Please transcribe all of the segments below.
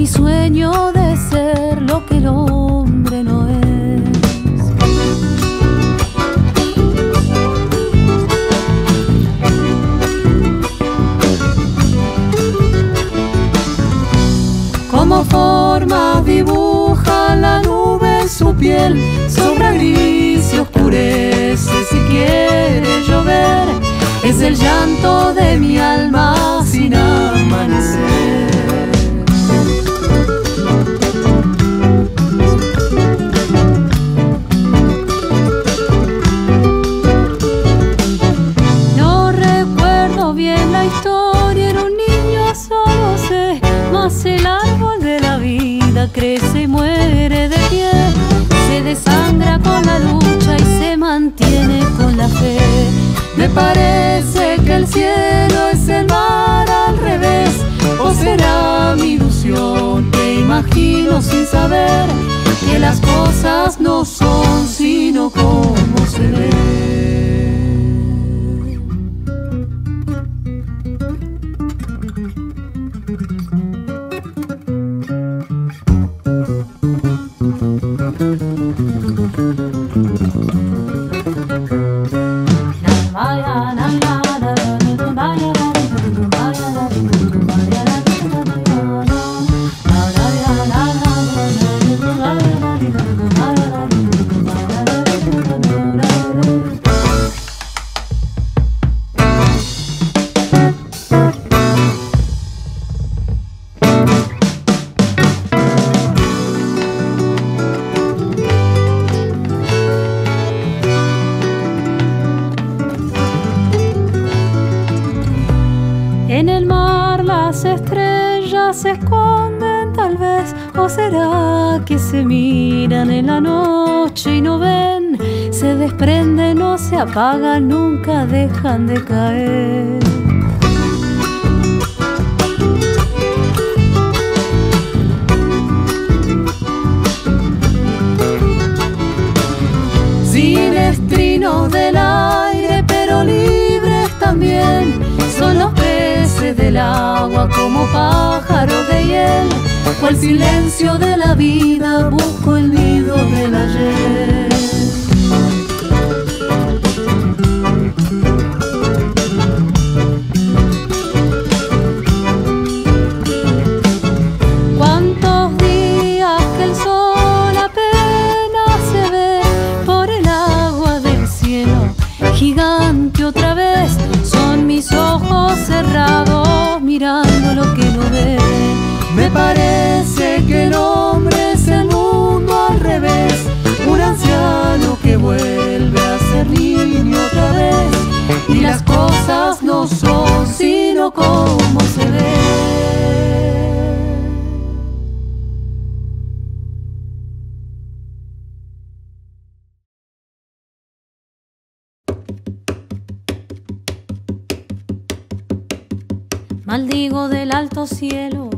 mi sueño de ser lo que el hombre no es. Como forma dibuja la nube en su piel, sombra gris y oscurece si quiere llover. Es el llanto de mi alma sin amanecer. No recuerdo bien la historia, era un niño, solo sé, mas el árbol de la vida crece y muere de pie. Se desangra con la lucha y se mantiene con la fe. Me parece que el cielo es el mar al revés, o será mi ilusión que imagino sin saber que las cosas no son sino como se ve. En el mar las estrellas se esconden tal vez, o será que se miran en la noche y no ven, se desprenden, no se apagan, nunca dejan de caer. Sin estrinos del aire, pero libres también, son los del agua como pájaro de hiel, o el silencio de la vida, busco el nido del ayer. Cuántos días que el sol apenas se ve por el agua del cielo, gigante otra vez, son mis ojos cerrados mirando lo que no ve. Me parece que el hombre es el mundo al revés, un anciano que vuelve a ser niño otra vez, y las cosas no son sino como se ven. Maldigo del alto cielo,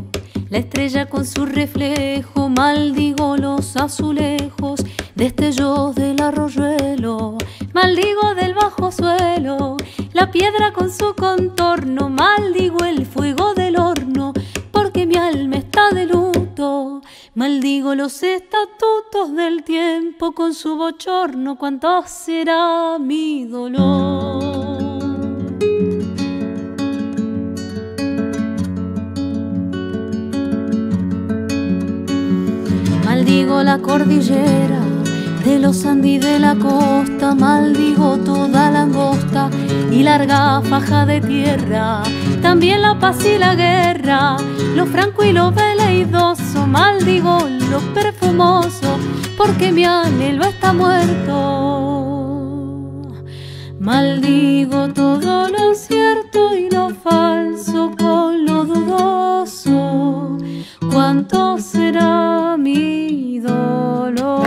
la estrella con su reflejo, maldigo los azulejos, destellos del arroyuelo, maldigo del bajo suelo, la piedra con su contorno, maldigo el fuego del horno, porque mi alma está de luto, maldigo los estatutos del tiempo con su bochorno, cuánto será mi dolor. Maldigo la cordillera de los Andes y de la costa, maldigo toda la angosta y larga faja de tierra, también la paz y la guerra, lo franco y lo veleidoso, maldigo lo perfumoso, porque mi anhelo está muerto. Maldigo todo lo cierto y lo falso con lo dudoso, ¿cuánto será mi dolor?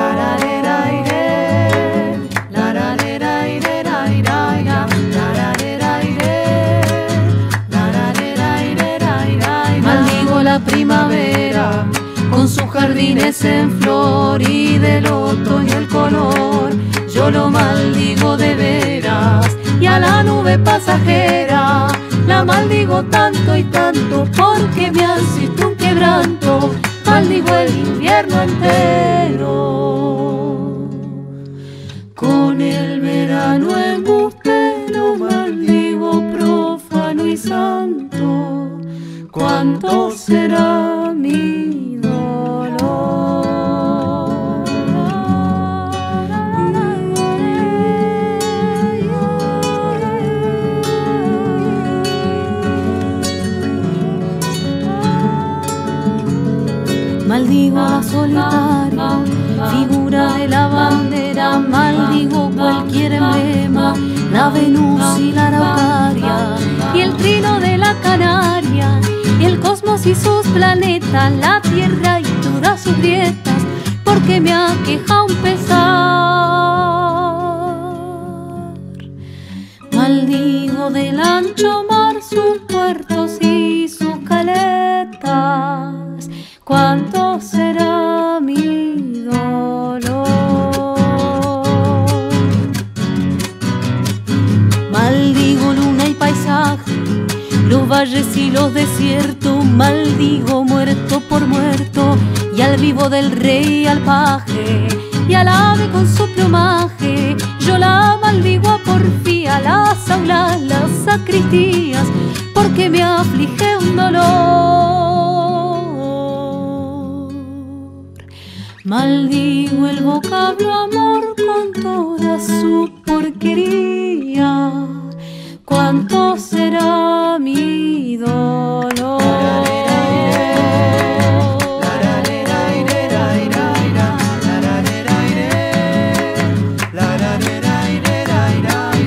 Maldigo la primavera con sus jardines en flor y del otoño el color, yo lo maldigo de veras, y a la nube pasajera la maldigo tanto y tanto, porque me han sido un quebranto. será mi dolor. Maldigo a la solitaria figura de la bandera, maldigo cualquier emblema, la Venus y la Araucaria, y el trino de la Canaria, y el cosmos y sus planetas, la tierra y todas sus grietas, porque me aqueja un pesar. Maldigo del ancho mar, sus puertos y sus caletas, ¿cuánto será mi dolor? Maldigo luna y paisaje, los valles y los desiertos, maldigo muerto por muerto, y al vivo del rey, al paje, y al ave con su plumaje. Yo la maldigo a porfía, las aulas, las sacristías, porque me aflige un dolor. Maldigo el vocablo amor con toda su porquería, ¿cuánto será mi dolor?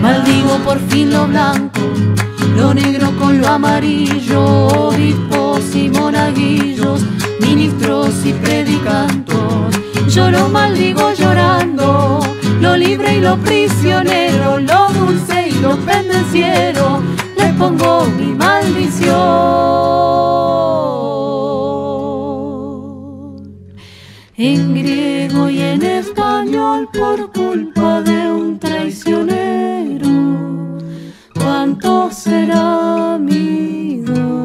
Maldigo por fin lo blanco, lo negro con lo amarillo, obispos y monaguillos, ministros y predicantos. Yo lo maldigo llorando, lo libre y lo prisionero, lo dulce y lo pendenciero, les pongo mi maldición. En griego y en español, por culpa de un traicionero, ¿cuánto será mi dolor?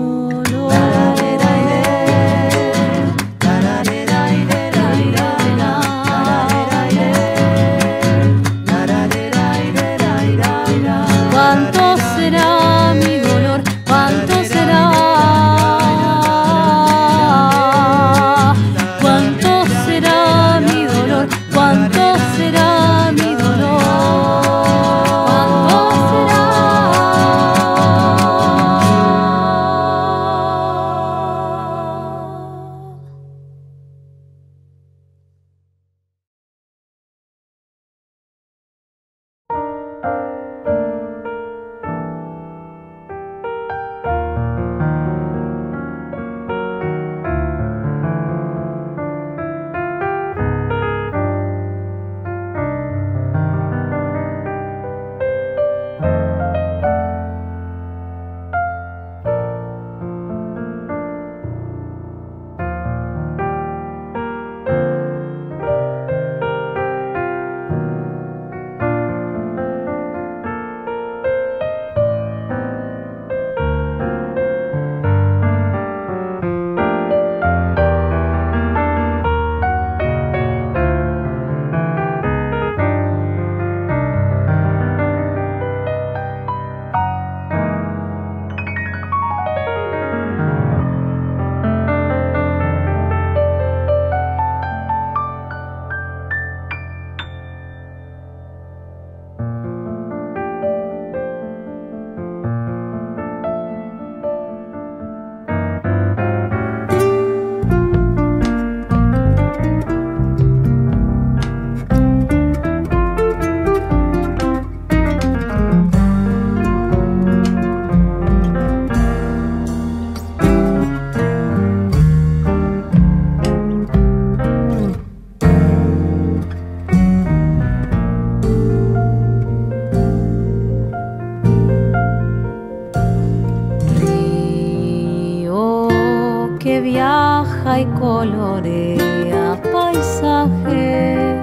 Colorea paisajes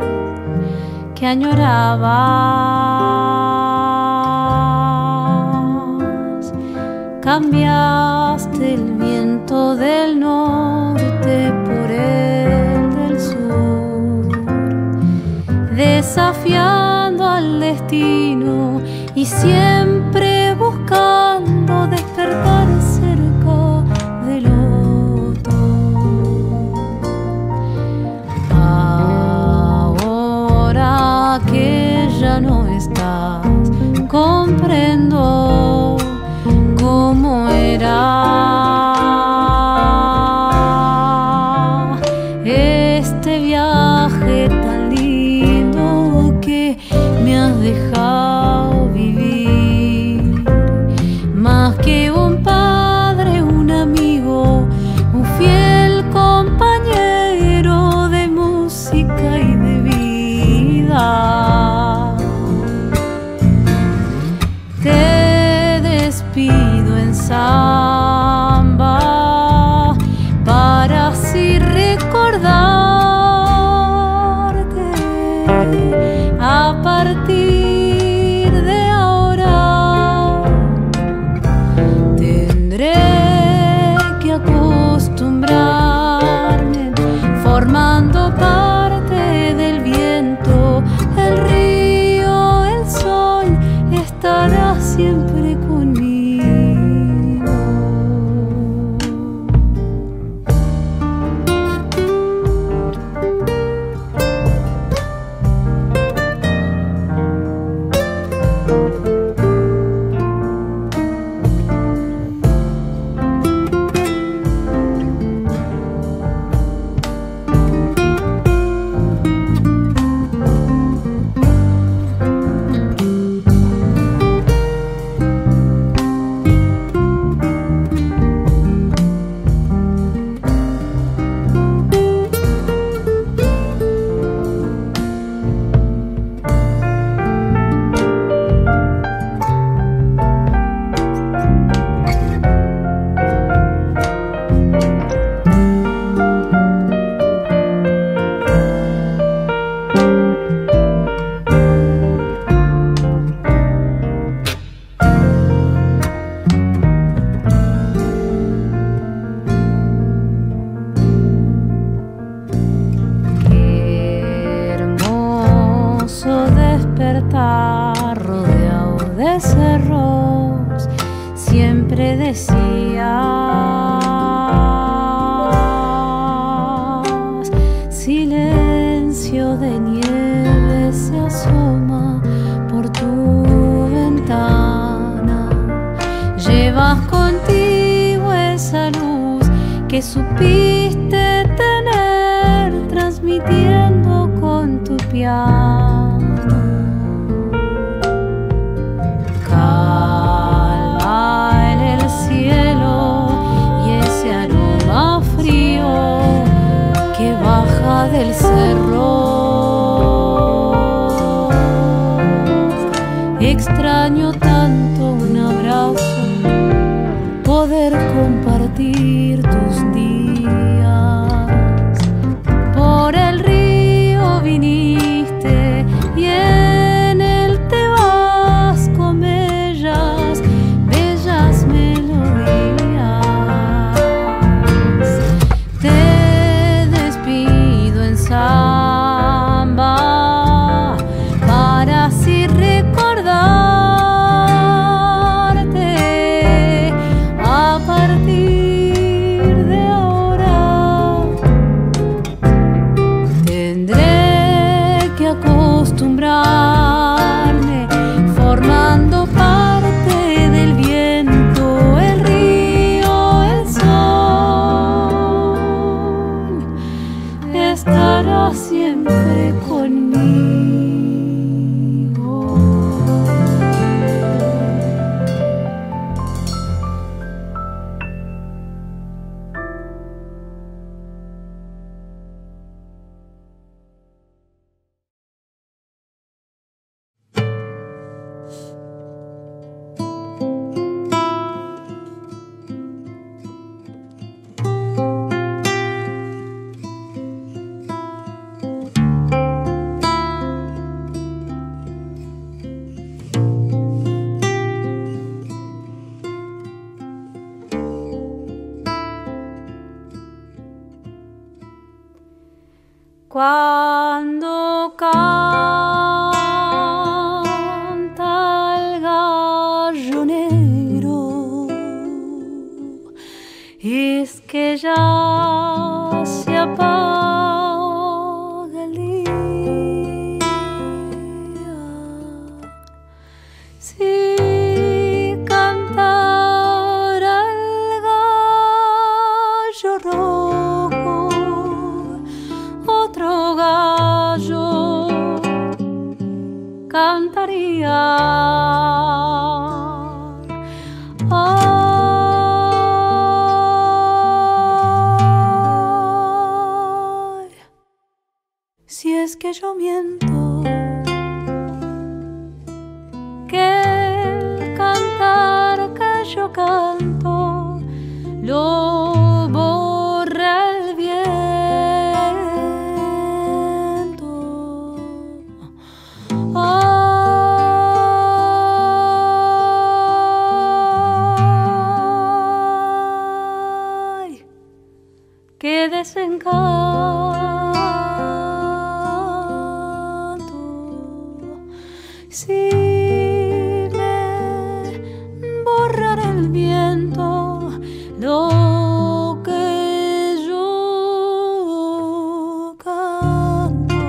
que añorabas, cambiaste el viento del norte por el del sur, desafiando al destino y siempre buscando despertar cerca del otro. este viaje tan lindo que me has dejado vivir. Más que un padre, un amigo, un fiel compañero de música y de vida. Te despido en samba para así recordarte. A partir de ahora tendré que acostumbrarme, formando parte del viento, el río, el sol, estará siempre conmigo. Rodeado de cerros, siempre decías: silencio de nieve se asoma por tu ventana. Llevas contigo esa luz que supiste tener, transmitiendo con tu piano. Calma en el cielo y ese aroma frío que baja del cerro. Extraño tanto un abrazo, poder compartir tus días. Por el río viniste y en él te vas con bellas melodías. Te despido en samba para así recordarte. A partir de ahora tendré que acostumbrarme, formando parte del viento, el río, el sol, estará siempre conmigo. Cuando canta el gallo negro, es que ya se apaga el día. Si cantara el gallo rojo, otro gallo cantaría. Ay, si es que yo miento, que el cantar que yo canto lo borra el viento. Ay, qué desencanto. Sí, lo que yo canto.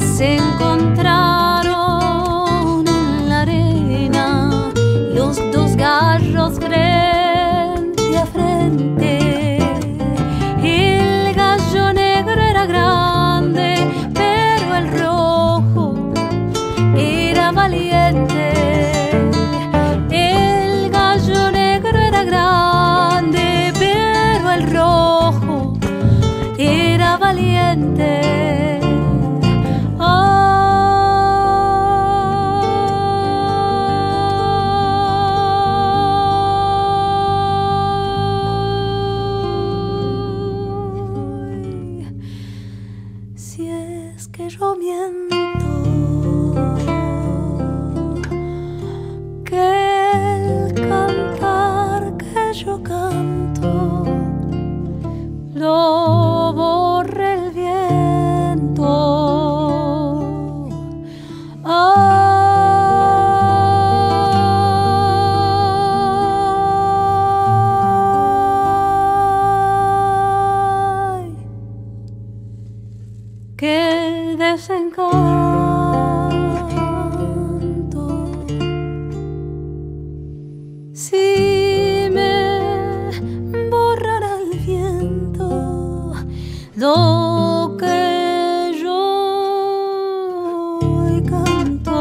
Se encontraron en la arena los dos gallos frente a frente. El gallo negro era grande, pero el rojo era valiente. El gallo negro era grande, pero el rojo era valiente. Ay, si es que yo miento, yo canto lo borra el viento. Ay, qué desencanto. Sí, lo que yo hoy canto,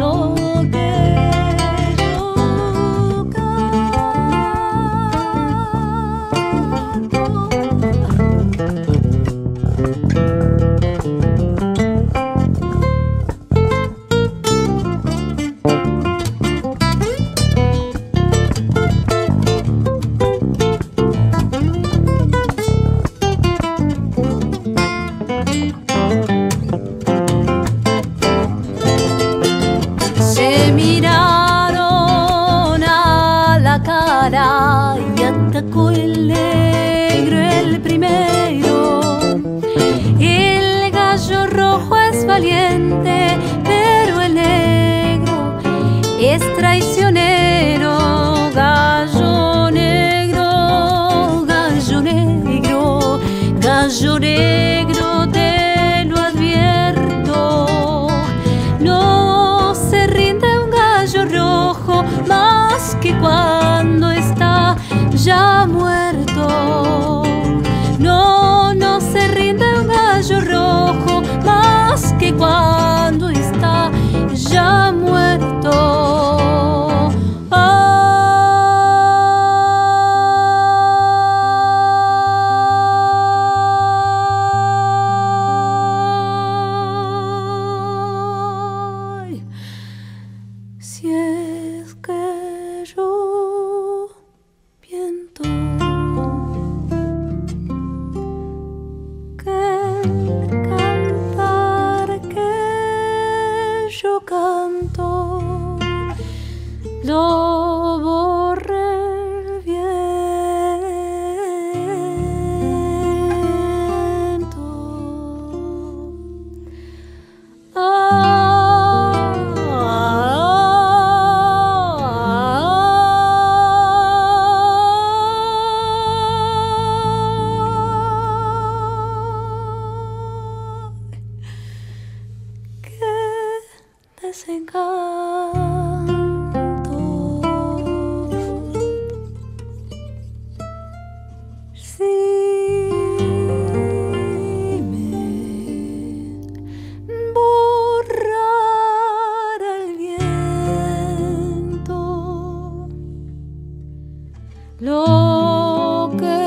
lo que yo canto. Y atacó el negro el primero. El gallo rojo es valiente, pero el negro es traicionero. Gallo negro, te lo advierto, no se rinde un gallo rojo más que cuando está ya muerto. No, no se rinde un gallo rojo más que cuando está ya muerto. Ay, si es que yo viento. ese canto. Si me borrara el viento lo que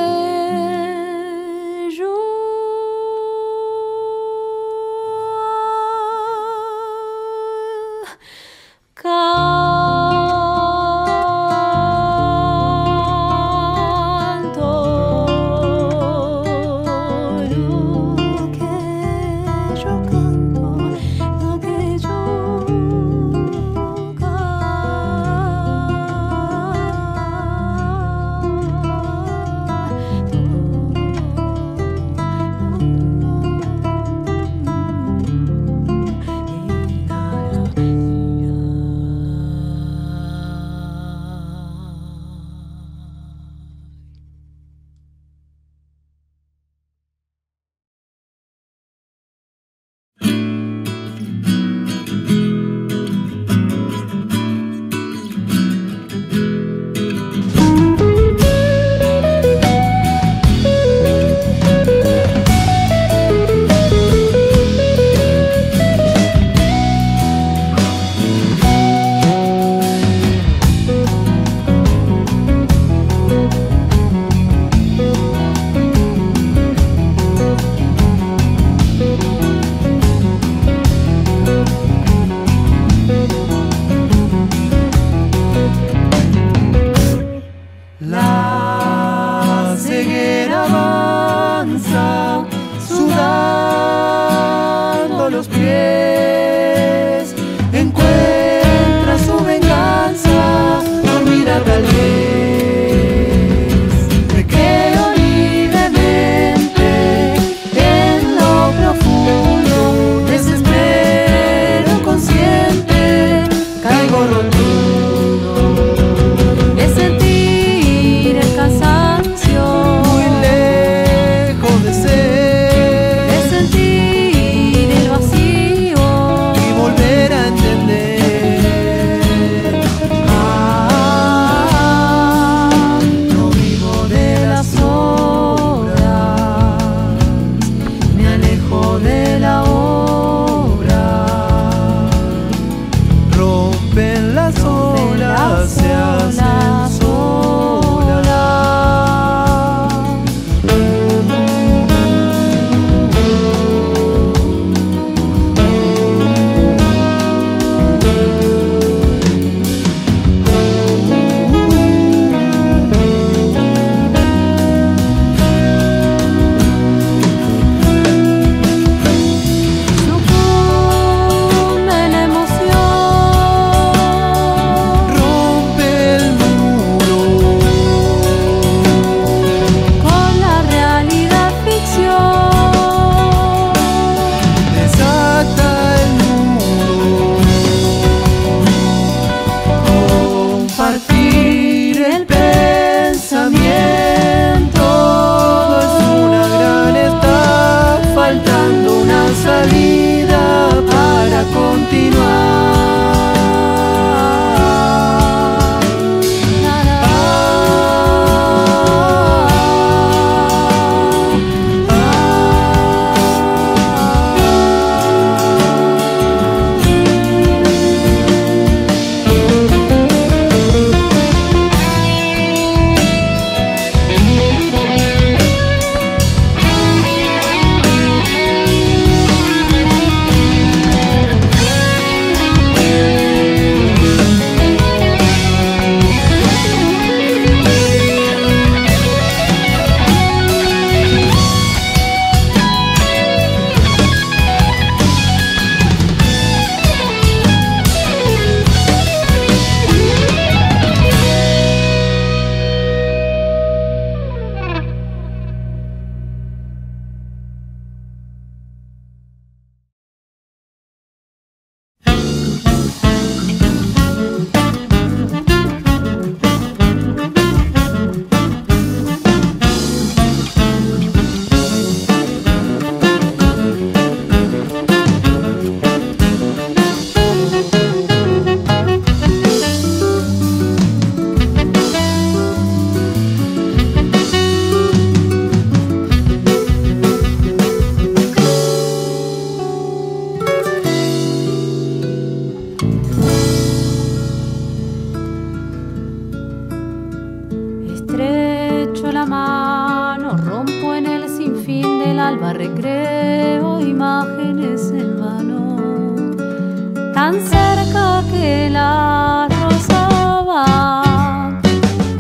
tan cerca que la rozaba.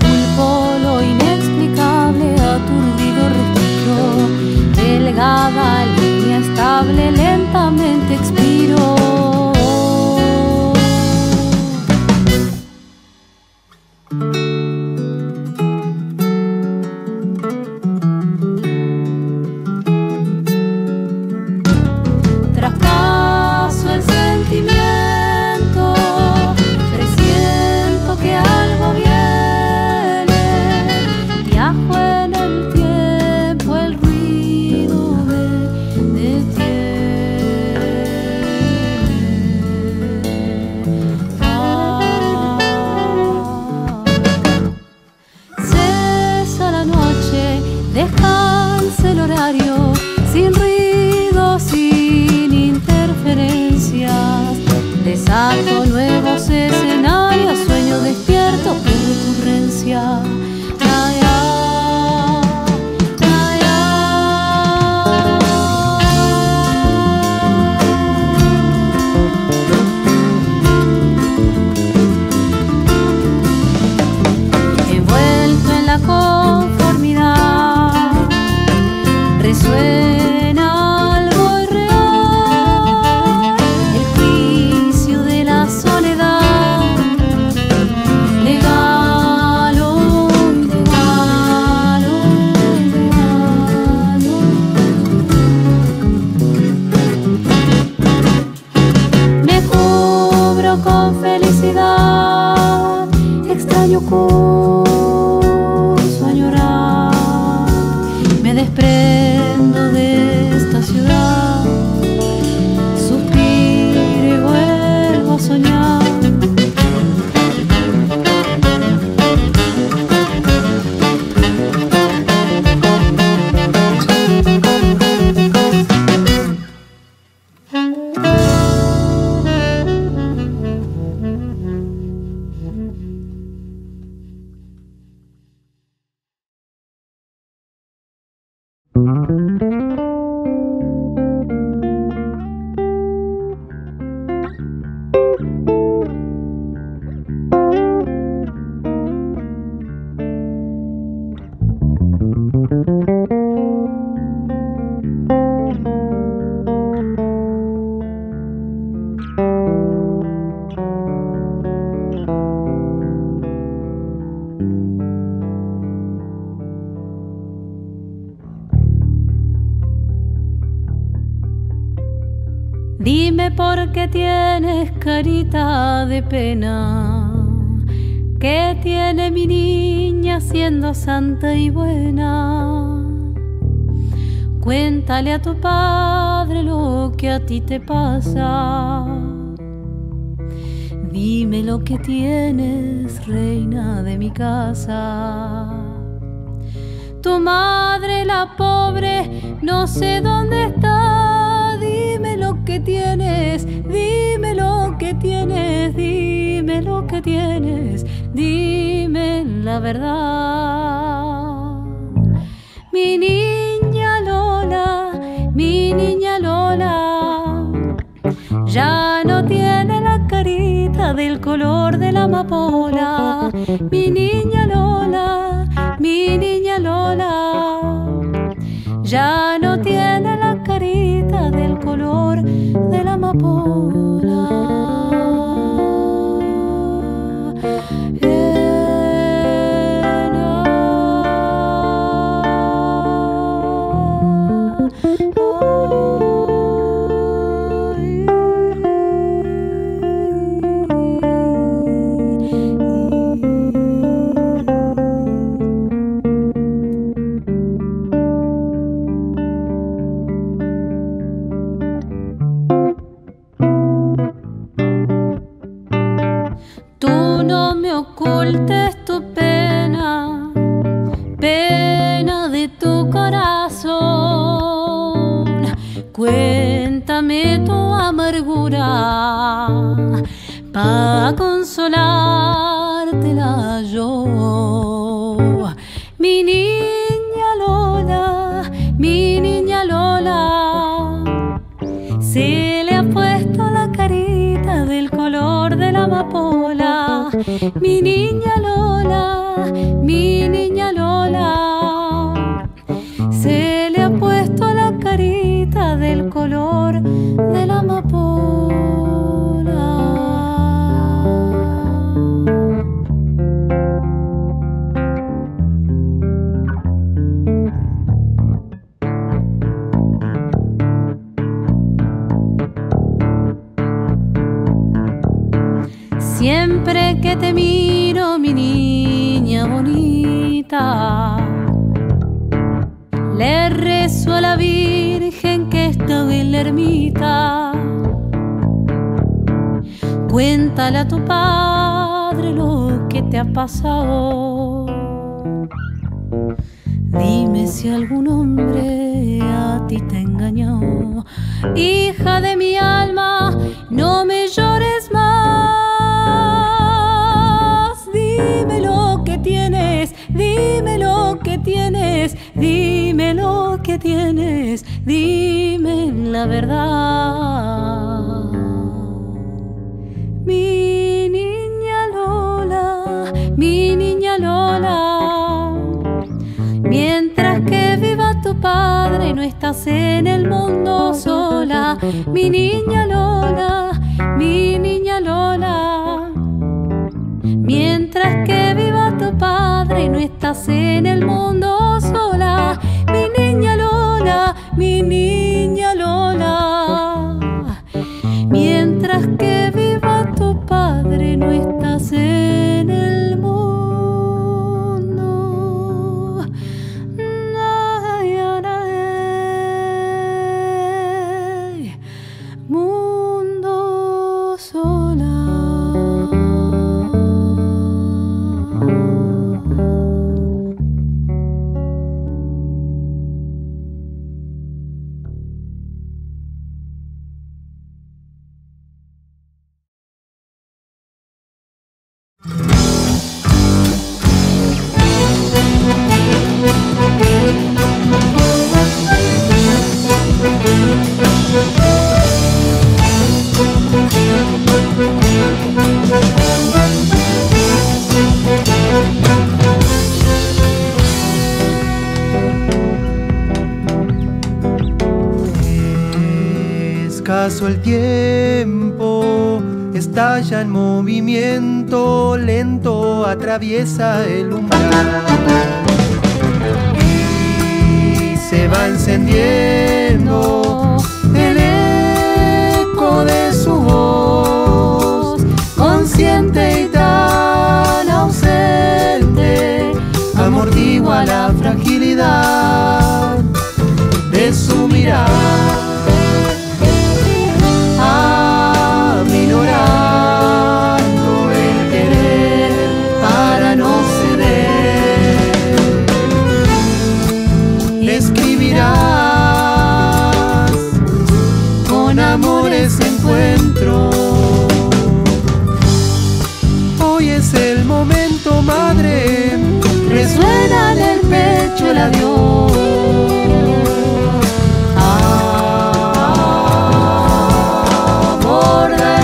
Culpo lo inexplicable, aturdido respiro, delgada línea estable, lentamente expiro. Descansa el horario, sin ruido, sin interferencias. Desato nuevos escenarios, sueño despierto, recurrencia. Suena algo irreal, el juicio de la soledad, legal o ilegal, Me cubro con felicidad, extraño curso añorar, me desprendo de esta ciudad, suspiro y vuelvo a soñar. Dime por qué tienes carita de pena, ¿qué tiene mi niña siendo santa y buena? Cuéntale a tu padre lo que a ti te pasa. Dime lo que tienes, reina de mi casa. Tu madre, la pobre, no sé dónde está. Dime lo que tienes, dime lo que tienes, dime lo que tienes, dime la verdad. Mi niña Lola, ya no tiene la carita del color de la amapola. Mi niña Lola, mi niña Lola, ya no tiene carita del color de la amapola. Ocultes tu pena, pena de tu corazón. Cuéntame tu amargura, pa' consolártela yo. Mi niña Lola, se le ha puesto la carita del mi niña Lola, se le ha puesto la carita del color de la amapola. Siempre que te miro, mi niña bonita, le rezo a la Virgen que está en la ermita. Cuéntale a tu padre lo que te ha pasado. Dime si algún hombre a ti te engañó. Hija de mi alma, no me llores más. Dime lo que tienes, dime lo que tienes, dime la verdad. Mi niña Lola, mientras que viva tu padre no estás en el mundo sola. Mi niña Lola, mi niña Lola, mientras que viva tu padre, no estás en el mundo sola. Mi niña Lola, mi niña Lola. Mientras que viva tu padre, no estás en el mundo. Mundo sola. Escaso el tiempo, estalla en movimiento lento, atraviesa el umbral y se va encendiendo el eco de su voz, consciente y tan ausente, amortigua la fragilidad de su mirar. Hoy es el momento, madre, resuena en el pecho el adiós. Aborda el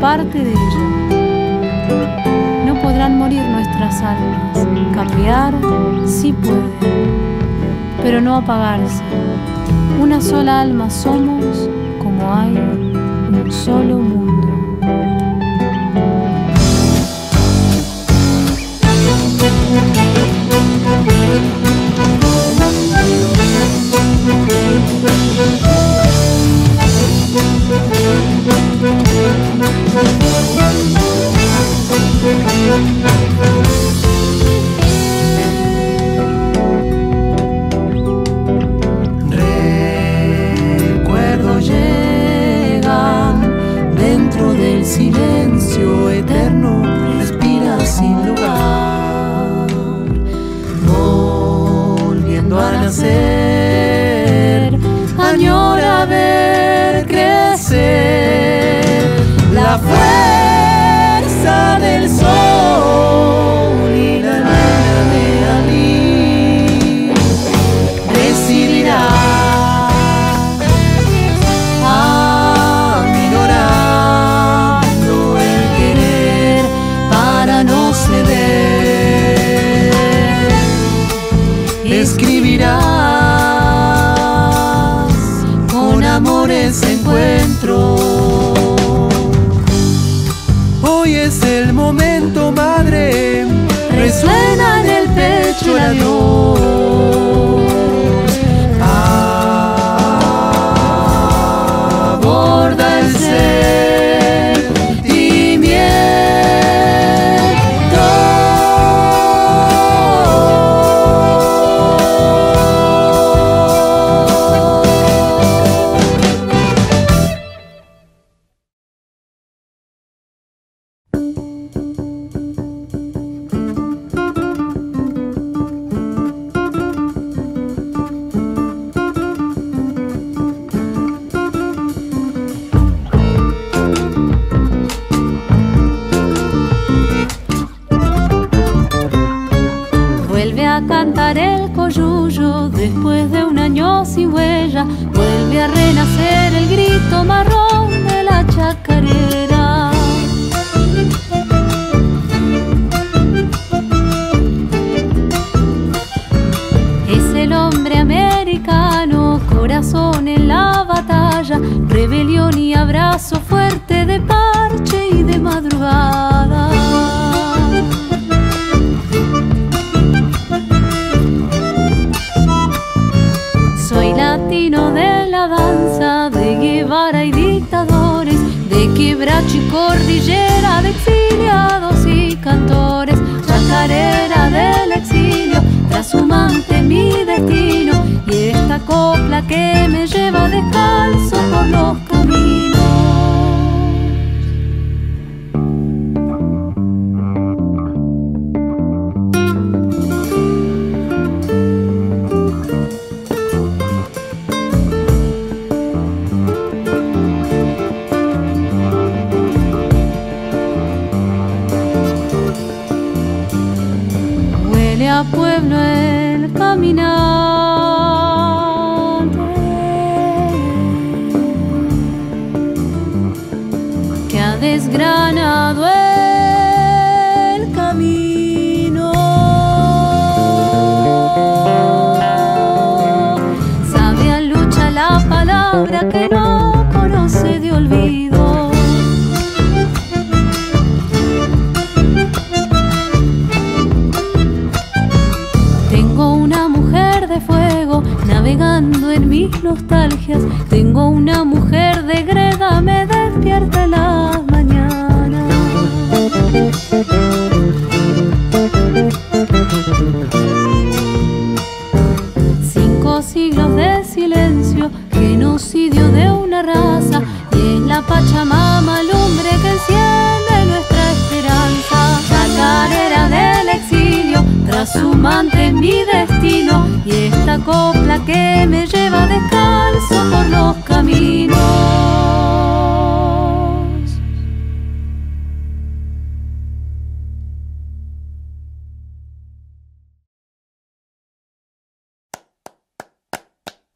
parte de ella. No podrán morir nuestras almas. Cambiar sí pueden, pero no apagarse. Una sola alma somos, como hay un solo mundo. Recuerdos llegan dentro del silencio eterno, respira sin lugar. a cantar el coyuyo. Después de un año sin huella, vuelve a renacer el grito marrón de la chacarera. Es el hombre americano, corazón en la batalla, rebelión y abrazo fuerte de parche y de madrugada. Latino de la danza, de Guevara y dictadores, de quebracho y cordillera, de exiliados y cantores. Chacarera del exilio, trashumante mi destino, y esta copla que me lleva descalzo por los caminos. Pueblo el caminante que ha desgranado el camino, sabe a lucha la palabra que no conoce de olvido. Navegando en mis nostalgias, tengo una mujer de greda, me despierta en las mañanas. Cinco siglos de silencio, genocidio de una raza, y es la Pachamama lumbre que enciende nuestra esperanza. Chacarera del exilio, trashumante en mi destino, y esta copla que me lleva descalzo por los caminos.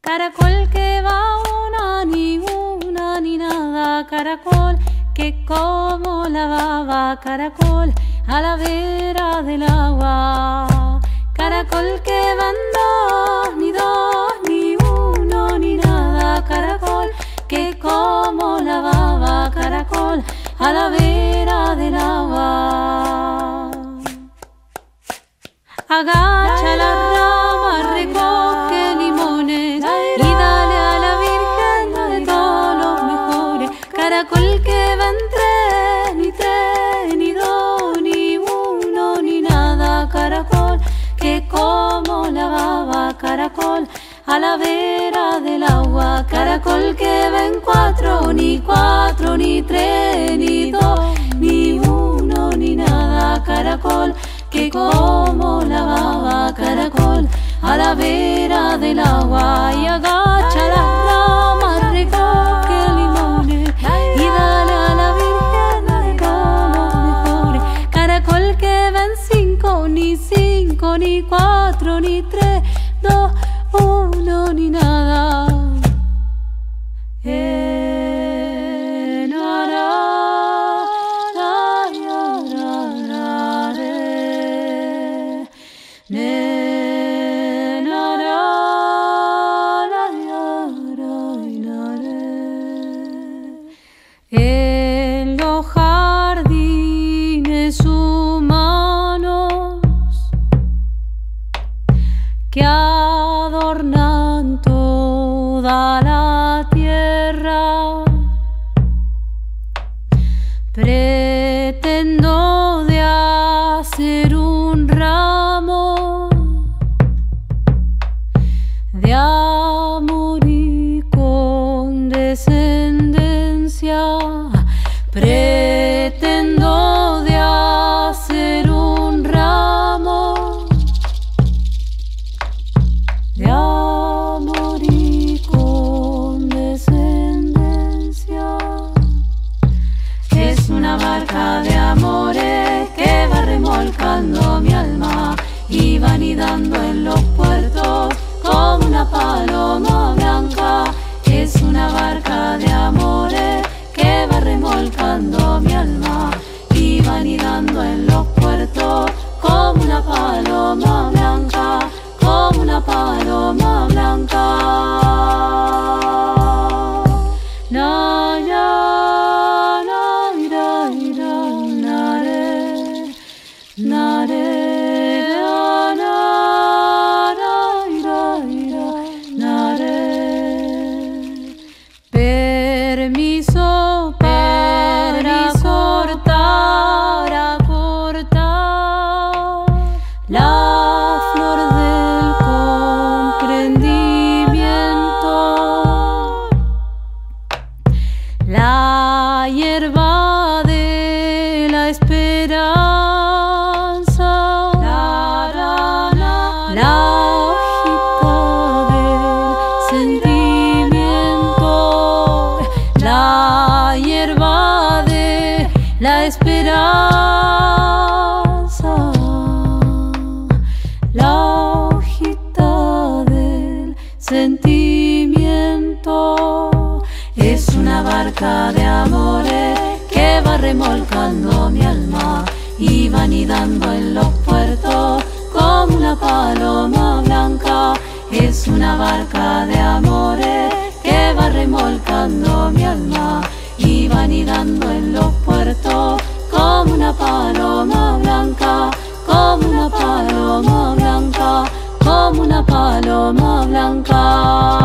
Caracol que va una ni nada, caracol que como la baba, caracol a la vera del agua. Caracol que van dos, ni uno, ni nada. Caracol que como la baba, caracol a la vera del agua. Agacha la rama, recoge limones y dale a la Virgen de todos los mejores. Caracol que van tres, ni tres, ni dos, ni uno, ni nada. Caracol que como la baba, caracol a la vera del agua. Caracol que va en cuatro, ni tres, ni dos, ni uno, ni nada. Caracol que como la baba, caracol a la vera del agua. Y agacha las ramas, recoge limones y dale a la Virgen de todos los mejores. Caracol que va en cinco, ni cuatro, ni tres, dos, uno, ni nada. En los jardines humanos que vanidando en los puertos como una paloma blanca. Es una barca de amores que va remolcando mi alma, y vanidando en los puertos como una paloma blanca, como una paloma blanca. Na, na, na, ira, ira, na, re, na, re. De amores que va remolcando mi alma, y va anidando en los puertos como una paloma blanca. Es una barca de amores que va remolcando mi alma, y va anidando en los puertos como una paloma blanca, como una paloma blanca, como una paloma blanca.